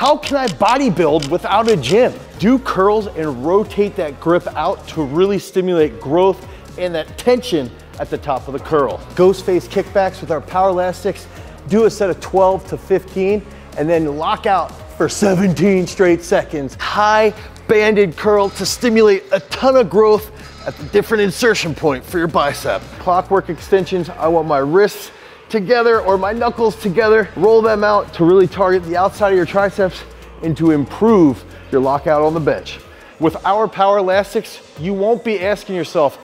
How can I bodybuild without a gym? Do curls and rotate that grip out to really stimulate growth and that tension at the top of the curl. Ghost face kickbacks with our Powerlastics. Do a set of 12 to 15 and then lock out for 17 straight seconds. High banded curl to stimulate a ton of growth at the different insertion point for your bicep. Clockwork extensions, I want my wrists together or my knuckles together. Roll them out to really target the outside of your triceps and to improve your lockout on the bench. With our Powerlastics, you won't be asking yourself,